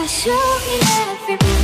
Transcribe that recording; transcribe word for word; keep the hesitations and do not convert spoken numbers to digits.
I show you everything.